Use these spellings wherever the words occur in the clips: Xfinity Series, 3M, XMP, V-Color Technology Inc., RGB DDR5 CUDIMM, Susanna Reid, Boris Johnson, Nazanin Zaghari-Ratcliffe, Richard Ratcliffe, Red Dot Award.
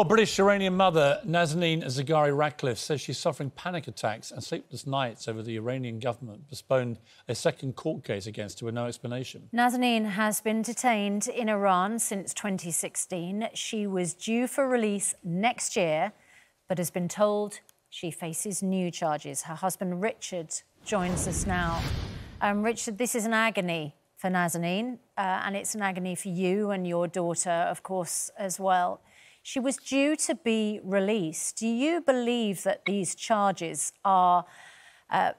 Former British Iranian mother Nazanin Zaghari-Ratcliffe says she's suffering panic attacks and sleepless nights over the Iranian government postponed a second court case against her with no explanation. Nazanin has been detained in Iran since 2016. She was due for release next year, but has been told she faces new charges. Her husband Richard joins us now. Richard, this is an agony for Nazanin, and it's an agony for you and your daughter, of course, as well. She was due to be released. Do you believe that these charges are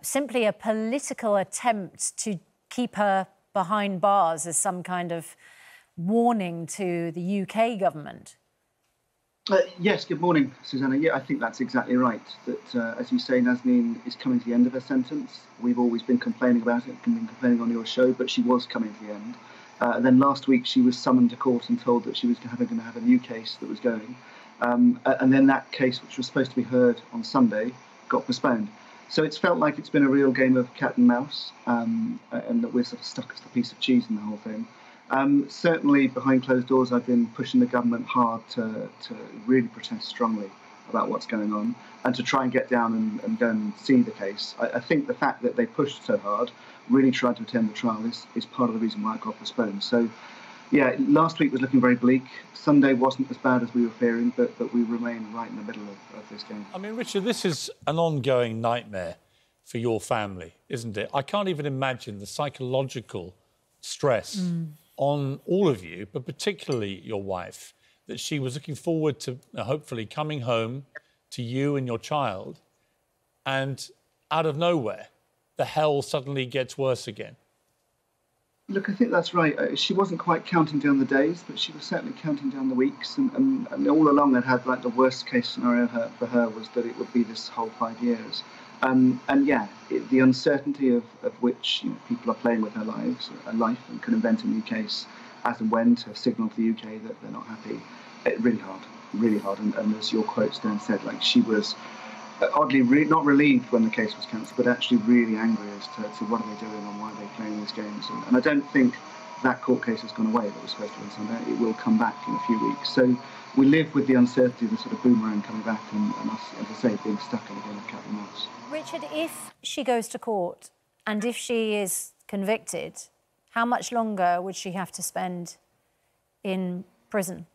simply a political attempt to keep her behind bars as some kind of warning to the UK government? Yes, good morning, Susanna. Yeah, I think that's exactly right. That, as you say, Nazanin is coming to the end of her sentence. We've always been complaining about it, been complaining on your show, but she was coming to the end. And then last week she was summoned to court and told that she was going to have a new case that was going. And then that case, which was supposed to be heard on Sunday, got postponed. So it's felt like it's been a real game of cat and mouse, and that we're sort of stuck as the piece of cheese in the whole thing. Certainly, behind closed doors, I've been pushing the government hard to really protest strongly about what's going on and to try and get down and go and see the case. I think the fact that they pushed so hard, really tried to attend the trial, is part of the reason why I got postponed. So, yeah, last week was looking very bleak. Sunday wasn't as bad as we were fearing, but we remain right in the middle of this game. I mean, Richard, this is an ongoing nightmare for your family, isn't it? I can't even imagine the psychological stress on all of you, but particularly your wife, that she was looking forward to hopefully coming home to you and your child, and out of nowhere, the hell suddenly gets worse again. Look, I think that's right. She wasn't quite counting down the days, but she was certainly counting down the weeks, and all along they had, like, the worst-case scenario for her was that it would be this whole 5 years. And yeah, the uncertainty of which, you know, people are playing with her lives, her life, and can invent a new case as and when to signal to the UK that they're not happy. Really hard. And as your quote, Stan, said, like, she was oddly not relieved when the case was cancelled, but actually really angry as to what are they doing and why are they playing these games. And I don't think that court case has gone away that was supposed to be on Sunday. It will come back in a few weeks. So we live with the uncertainty of the sort of boomerang coming back and us, as I say, being stuck in a game of cat and mouse. Richard, if she goes to court and if she is convicted, how much longer would she have to spend in prison?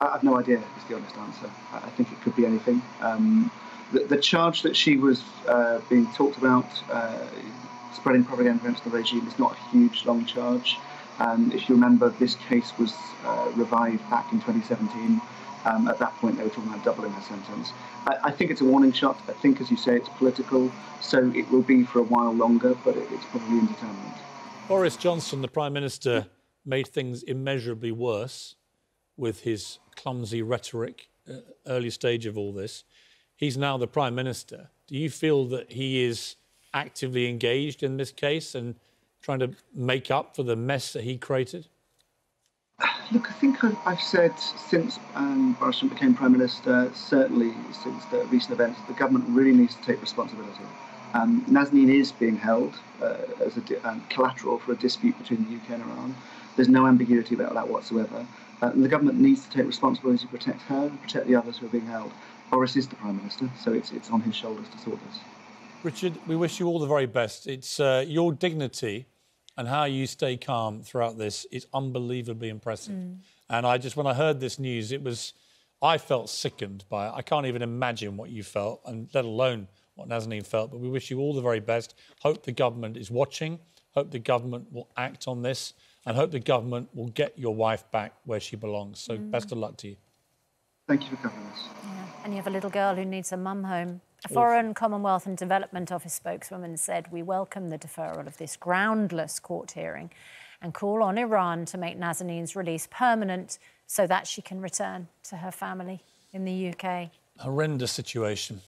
I have no idea, is the honest answer. I think it could be anything. The charge that she was being talked about, spreading propaganda against the regime, is not a huge, long charge. If you remember, this case was revived back in 2017. At that point, they were talking about doubling her sentence. I think it's a warning shot. I think, as you say, it's political, so it will be for a while longer, but it's probably indeterminate. Boris Johnson, the Prime Minister, made things immeasurably worse with his clumsy rhetoric at the early stage of all this. He's now the Prime Minister. Do you feel that he is actively engaged in this case and trying to make up for the mess that he created? Look, I think I've said since Boris Johnson became Prime Minister, certainly since the recent events, the government really needs to take responsibility. Nazanin is being held as a collateral for a dispute between the UK and Iran. There's no ambiguity about that whatsoever. The government needs to take responsibility to protect her and protect the others who are being held. Boris is the Prime Minister, so it's on his shoulders to sort this. Richard, we wish you all the very best. It's your dignity and how you stay calm throughout this is unbelievably impressive. And I just, when I heard this news, it was, I felt sickened by it. I can't even imagine what you felt, and let alone what Nazanin felt, but we wish you all the very best. Hope the government is watching, hope the government will act on this, and hope the government will get your wife back where she belongs. So best of luck to you. Thank you for covering us. Yeah. And you have a little girl who needs her mum home. A Foreign, Commonwealth and Development Office spokeswoman said, "We welcome the deferral of this groundless court hearing and call on Iran to make Nazanin's release permanent so that she can return to her family in the UK." Horrendous situation.